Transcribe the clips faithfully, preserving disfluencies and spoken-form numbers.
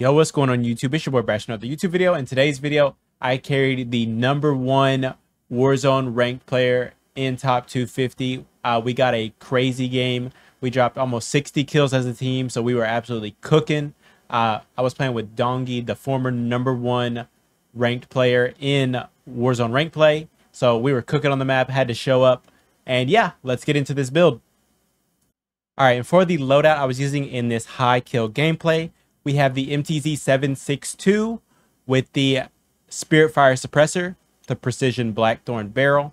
Yo, what's going on YouTube? It's your boy Braxtvn. Another YouTube video. In today's video, I carried the number one Warzone ranked player in top two fifty. Uh, we got a crazy game. We dropped almost sixty kills as a team, so we were absolutely cooking. Uh, I was playing with Dongi, the former number one ranked player in Warzone ranked play. So we were cooking on the map, had to show up. And yeah, let's get into this build. All right, and for the loadout I was using in this high kill gameplay, we have the M T Z seven sixty-two with the Spirit Fire Suppressor, the Precision Blackthorn Barrel,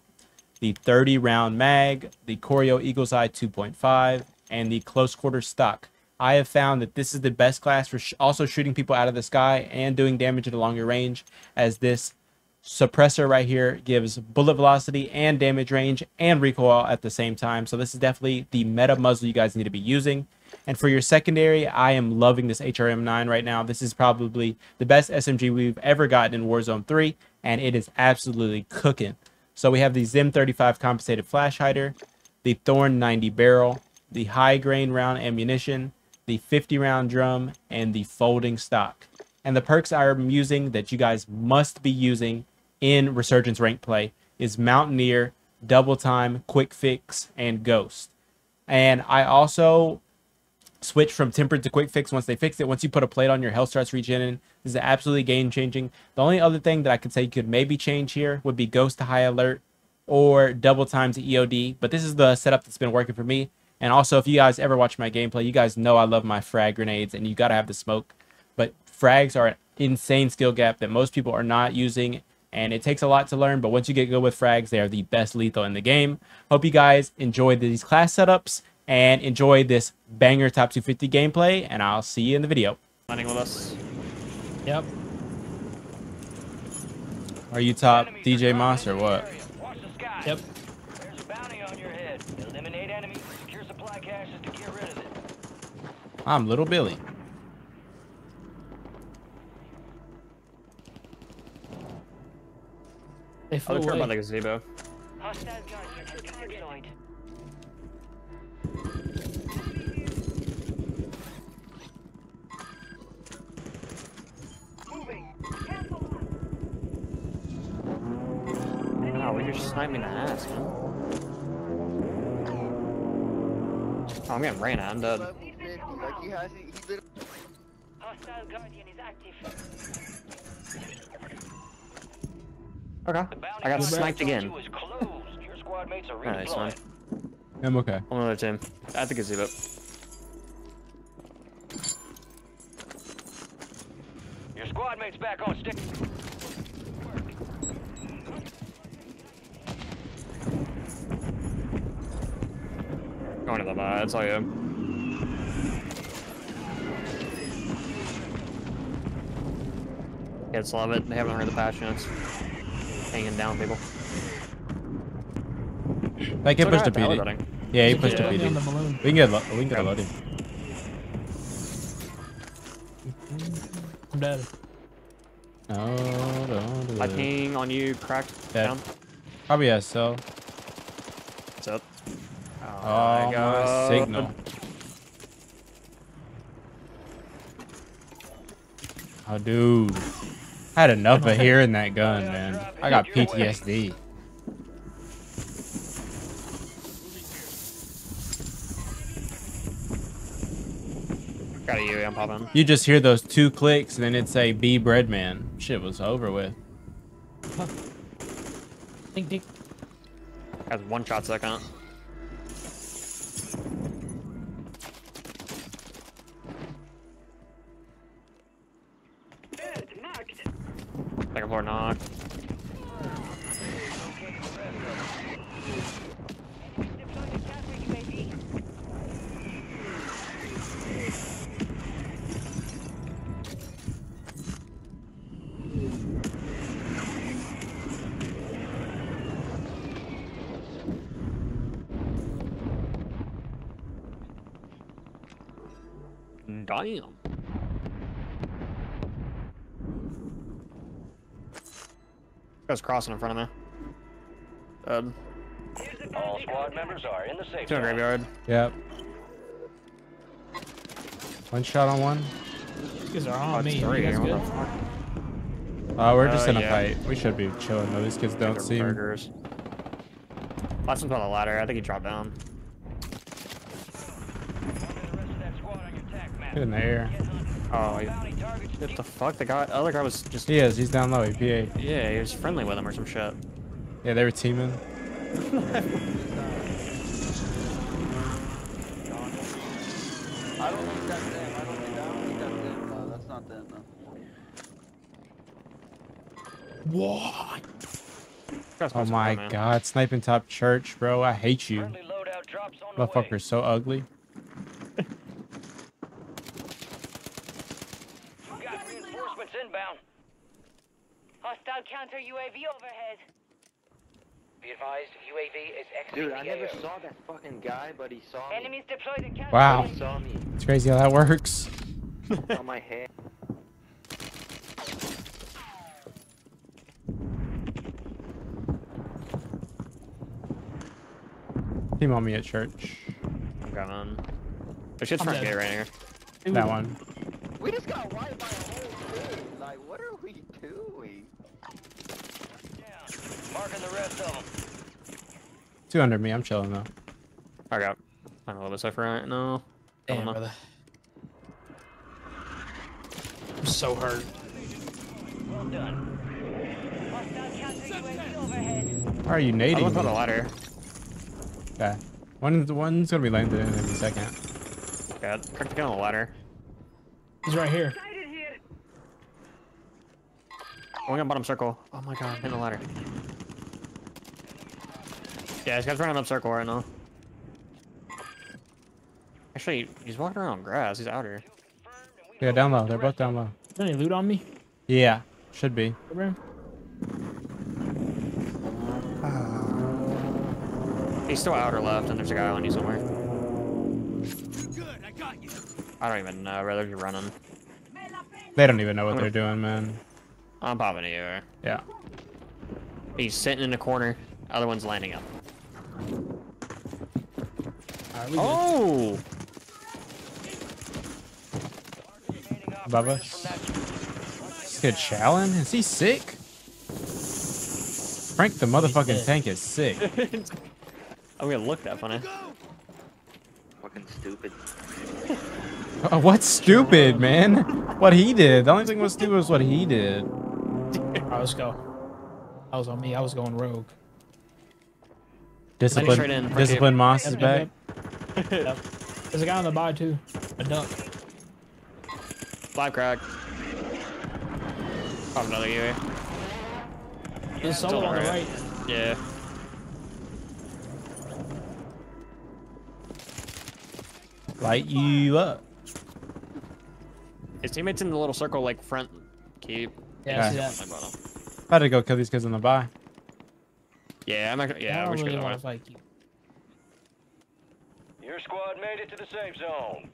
the thirty round mag, the Choreo Eagle's Eye two point five, and the Close Quarter Stock. I have found that this is the best class for sh also shooting people out of the sky and doing damage at a longer range, as this suppressor right here gives bullet velocity and damage range and recoil at the same time. So this is definitely the meta muzzle you guys need to be using. And for your secondary, I am loving this H R M nine right now. This is probably the best S M G we've ever gotten in Warzone three, and it is absolutely cooking. So we have the Zim thirty-five Compensated Flash Hider, the Thorn ninety Barrel, the High Grain Round Ammunition, the fifty round drum, and the Folding Stock. And the perks I'm using that you guys must be using in Resurgence Ranked Play is Mountaineer, Double Time, Quick Fix, and Ghost. And I also switch from Tempered to Quick Fix once they fixed it. Once you put a plate on, your health starts regenerating. This is absolutely game changing. The only other thing that I could say you could maybe change here would be Ghost to High Alert or Double Time to E O D. But this is the setup that's been working for me. And also, if you guys ever watch my gameplay, you guys know I love my frag grenades, and you got to have the smoke. But frags are an insane skill gap that most people are not using, and it takes a lot to learn, but once you get good with frags, they are the best lethal in the game. Hope you guys enjoyed these class setups and enjoy this banger top two fifty gameplay, and I'll see you in the video. Landing with us. Yep. Are you top D J Moss or what? Yep. There's a bounty on your head. Eliminate enemies, secure supply caches to get rid of it. I'm Little Billy. They flew away. By the gazebo. Wow, you're sniping the ass, man. Oh, I'm getting ran out. I'm dead. Hostile Guardian is active. Okay, I got sniped again. Alright, it's fine. I'm okay. One other team. I think it's it up. Your squad mate's back on stick. Going to the bar, that's all you. Kids love it. They haven't heard the patch notes. Hanging down, people. Like, he pushed a P D. Yeah, he pushed a P D. We can get, we can get a loading. I'm dead. Oh, no, no. Lightning on you, cracked. Dead. Down. Probably yes, so. What's up? Oh, oh my God. Signal. Oh, dude. I had enough of hearing that gun, man. I got P T S D. Got a U A, I'm popping. You just hear those two clicks, and then it's a B Breadman. Shit was over with. Huh. Dink, dink. That's one shot second. Second floor knock. Damn. I was crossing in front of me. Um, All squad members are in the safe zone. Graveyard. Yep. One shot on one. These are on me. Three. That's good. Uh, we're just uh, in a yeah. fight. We should be chilling though. These kids don't see. Burgers. Last one's on the ladder. I think he dropped down. Get in the air. Oh, he, what the fuck? The guy, other guy was just. He is. He's down low. He P A. Yeah, he was friendly with him or some shit. Yeah, they were teaming. I don't think that's them. I don't think, I don't think that's them. No, that's not them. No. What? Oh my go, god, sniping top church, bro. I hate you. Motherfucker's so ugly. We got reinforcements inbound. Hostile counter U A V overhead. Be advised, U A V is exiting. Dude, I never saw that fucking guy, but he saw me. Enemies deployed in counter. Wow. He saw me. It's crazy how that works. On my head. Team on me at church. I'm gone. There's shit's front gate right here. Dude, that one. We just got wiped by a whole day. Like, what are we doing? Marking the rest of them. Two under me. I'm chilling though. I got. I'm a little bit safer right now. Damn, brother. I'm so hurt. Well done. Why are you nading? I'm on the ladder. Okay. One, one's gonna be landed in a second. Yeah, crack the gun on the ladder. He's right here. Going on bottom circle. Oh my god, in the ladder. Yeah, this guy's running up circle right now. Actually, he's walking around on grass. He's out here. Yeah, down low. They're both down low. Is there any loot on me? Yeah, should be. Uh, he's still out or left, and there's a guy on you somewhere. Good, I got you. I don't even know. I'd rather be running. They don't even know what they're doing, man. I'm popping it over. Yeah. He's sitting in the corner. Other one's landing up. Oh! Above us. This kid Shallon? Is he sick? Frank the motherfucking tank is sick. I'm gonna look that funny. Fucking stupid. Oh, what's stupid, man? What he did. The only thing that was stupid was what he did. Alright, let's go. That was on me. I was going rogue. Discipline. Discipline Moss is back. Yep. There's a guy on the bye too. A duck. Live crack. Pop another U A. There's yeah, someone on the right. Yeah. Light you up. His teammates in the little circle, like front keep. Yeah, okay. I see that. About to go kill these kids in the bye. Yeah, I'm not gonna. Yeah, I wish really I was like you. Your squad made it to the safe zone.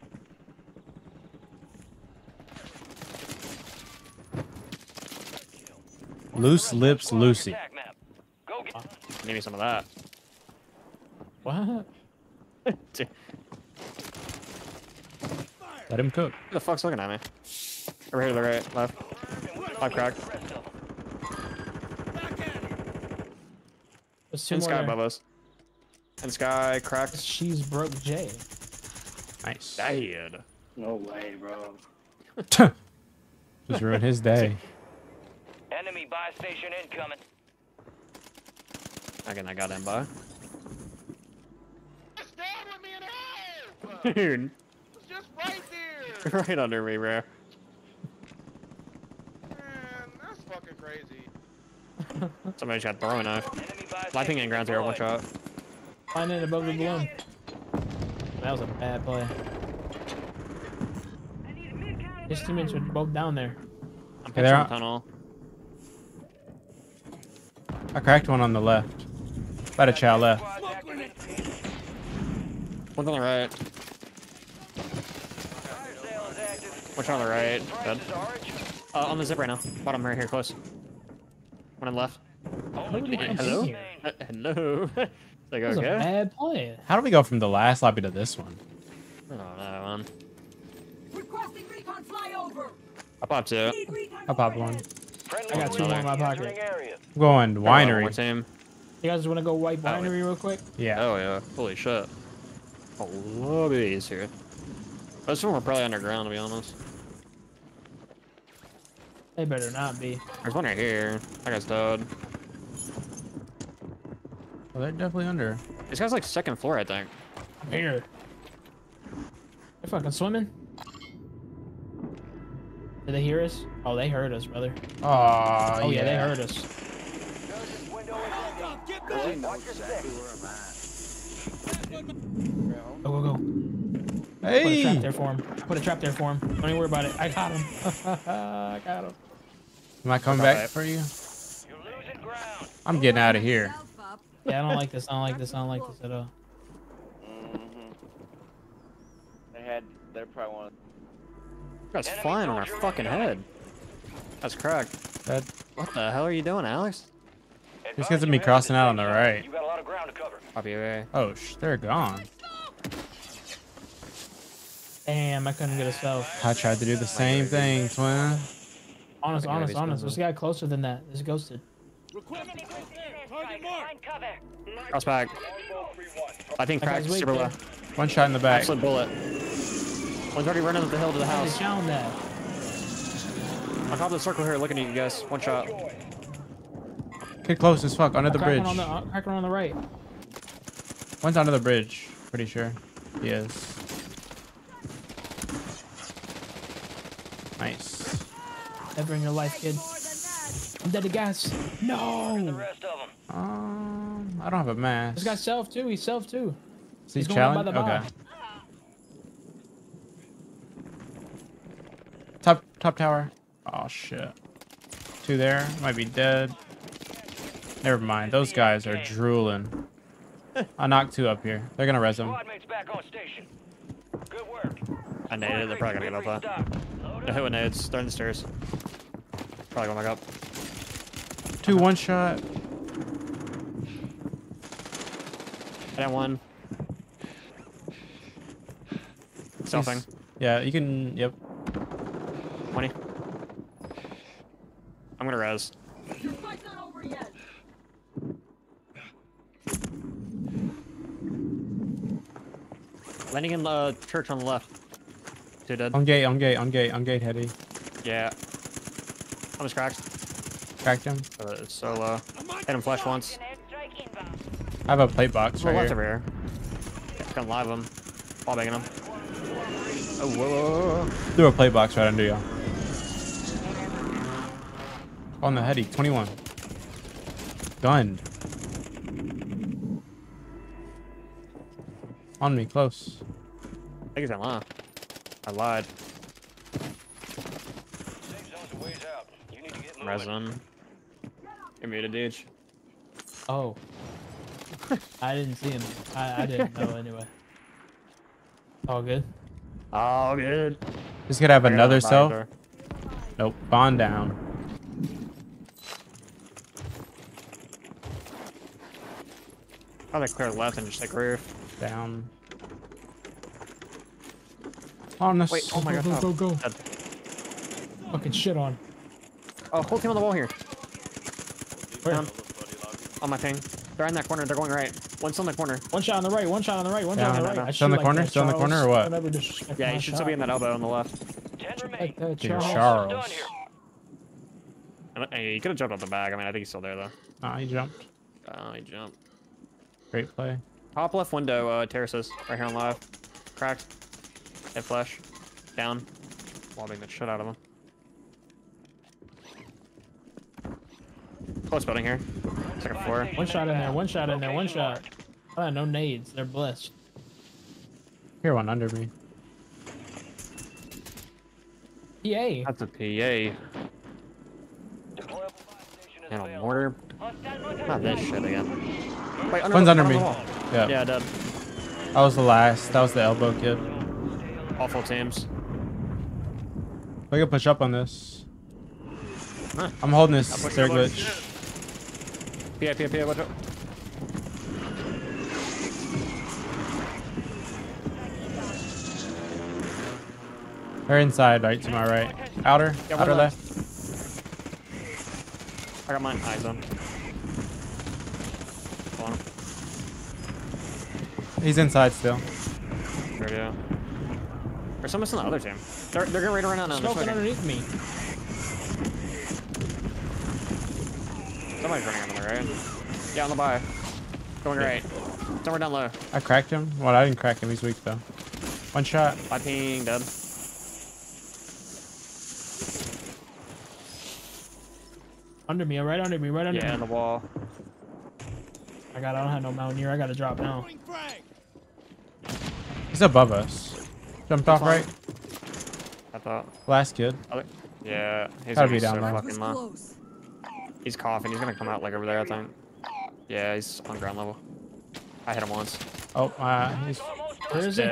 Loose lips, Lucy. Go get. Give me some of that. What? Let him cook. Who the fuck's looking at me? Over here to the right, left. I've cracked. In sky there. Above us. In sky, cracked. She's broke Jay. Nice. Dad. No way, bro. Just ruined his day. Enemy buy station incoming. I can I got him by. Stand with me in half. Dude. It's just right there. Right under me, bro. Man, that's fucking crazy. Somebody just got throwing knife. Lightning and ground zero, one shot. Find it above the balloon. That was a bad play. His teammates are both down there. I'm pitching the tunnel. I cracked one on the left. About a chow left. One on the right. Watch on the right. Good. Uh, on the zip right now. Bottom right here, close. One on the left. Hello? Uh, hello? Like, okay. That was a bad play. How do we go from the last lobby to this one? I don't know, man. Requesting recon flyover. I popped two. I popped one. Friendly, I got two more in my pocket. I'm going to winery. On, team. You guys want to go white winery oh, real quick? Yeah. Oh, yeah. Holy shit. A little bit easier. This one we're probably underground, to be honest. They better not be. There's one right here. I got stud. Oh, they're definitely under. This guy's like second floor, I think. I'm here. They're fucking swimming. Did they hear us? Oh, they heard us, brother. Aww, oh, yeah, yeah, they heard us. Go, go, go. Hey! Put a trap there for him. Put a trap there for him. Don't even worry about it. I got him. I got him. Am I coming back for you? You're losing ground. I'm getting out of here. Yeah, I don't like this. I don't like this. I don't like this at all. Mm-hmm. They had. They're probably one of them. That's flying on our fucking head. That's cracked. That, what the hell are you doing, Alex? This guy's gonna be crossing out on the right. You got a lot of ground to cover. I'll be away. Oh, sh they're gone. Damn, I couldn't get a self. I tried to do the same thing, twin. Honest, honest, honest. There's a guy closer than that. There's ghosted. Cross back. I think cracked super low. One shot in the back. Absolute bullet. One's already running up the hill to the house. On top of the circle here, looking at you guys. One shot. Kid close as fuck, under the bridge. On the, cracking on the right. One's under the bridge, pretty sure. He is. Nice. Never in your life, kid. I'm dead to gas. No! Um, I don't have a mask. This guy's self too, he's self too. Is he challenged? Okay. Top, top tower. Oh shit. Two there. Might be dead. Never mind. Those guys are drooling. I knocked two up here. They're gonna res them. I naded. They're probably gonna get up that. They're hitting nades. They're in the stairs. Probably going back up. Two one shot. I got one. Something. Yeah, you can. Yep. twenty. I'm gonna res. Your fight's not over yet. Landing in the uh, church on the left. Two dead. On gate, on gate, on gate, on gate, heady. Yeah. I was cracked. Cracked him. Uh, it's so low. Hit him flash once. I have a plate box right here. Over here. Yeah, gonna live him. Ball banging him. Oh, whoa, whoa, whoa. Threw a plate box right under you. On the heady, twenty-one. Done. On me, close. I think he's in line. I lied. Resin. You're muted, dude. Oh. I didn't see him. I, I didn't know anyway. All good? All good. Just gonna have You're another self? Or... Nope. Bond down. Probably clear left and just like roof. Down. On the Wait, oh my go, god. Go, go, go. Dead. Fucking shit on. Oh, whole team on the wall here. Where? Down. On my thing. They're in that corner. They're going right. One's on the corner. One shot on the right. One shot on the right. One down, shot on the right. Down. Still in the like corner? Still in the corner or what? Just, yeah, you should shot. Still be in that elbow on the left. Ten remain. Dude, Charles. Hey, he could have jumped out the bag. I mean, I think he's still there, though. Ah, he jumped. Oh, he jumped. Great play. Top left window, uh, terraces, right here on live. Cracked. Hit flash. Down. Lobbing the shit out of him. Close building here. Second floor. One shot in there, one shot in there, one shot. Ah, no nades. They're blessed. Here, one under me. P A. That's a P A. And a mortar. Not this shit again. Wait, under One's under me. Yeah. Yeah, dead. That was the last. That was the elbow kid. Awful teams. We can push up on this. Huh. I'm holding this stair glitch. P I, P I, P I, watch out. They're inside, right to my right. Outer, yeah, outer left. I got mine eyes on. on. He's inside still. Sure do. There's someone's on the other team. They're, they're getting ready to run out now. Smoking underneath me. Somebody's running on the right. Yeah, on the by. Going right. Somewhere down low. I cracked him. Well, I didn't crack him. He's weak though. One shot. My ping, dead. Under me, right under me, right under yeah, me. Yeah, on the wall. I got. I don't have no Mountaineer. I got to drop now. He's above us. Jumped off right. I thought. Last kid. Yeah, he's gotta be down there. He's coughing. He's gonna come out like over there, I think. Yeah, he's on ground level. I hit him once. Oh, uh, he's. Where is he?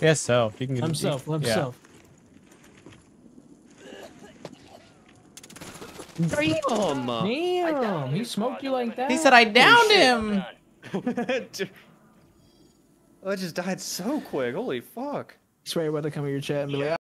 He has self. He can get himself. Himself. Damn! Damn! He smoked you like that. He said I downed him. I just died so quick. Holy fuck! I swear, you're about to come in your chat and be like.